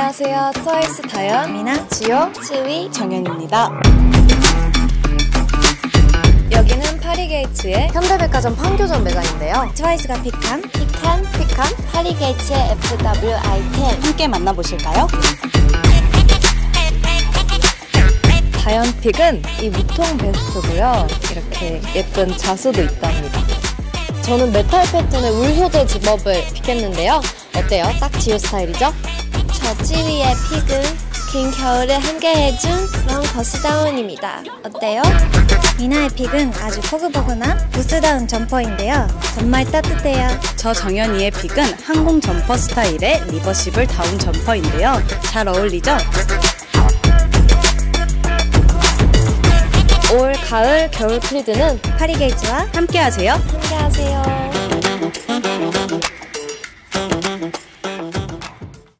안녕하세요. 트와이스 다현, 미나, 지효, 치위, 정연입니다. 여기는 파리게이츠의 현대백화점 판교점 매장인데요. 트와이스가 픽한 파리게이츠의 FW 아이템 함께 만나보실까요? 다현픽은 이 무통 베스트고요. 이렇게 예쁜 자수도 있답니다. 저는 메탈 패턴의 울 소재 집업을 픽했는데요. 어때요? 딱 지효 스타일이죠? 저 찌위의 픽은 긴 겨울을 함께해준 롱 버스다운입니다. 어때요? 미나의 픽은 아주 포근포근한 부스다운 점퍼인데요. 정말 따뜻해요. 저 정연이의 픽은 항공 점퍼 스타일의 리버시블 다운 점퍼인데요. 잘 어울리죠? 올, 가을, 겨울 필드는 파리게이츠와 함께하세요.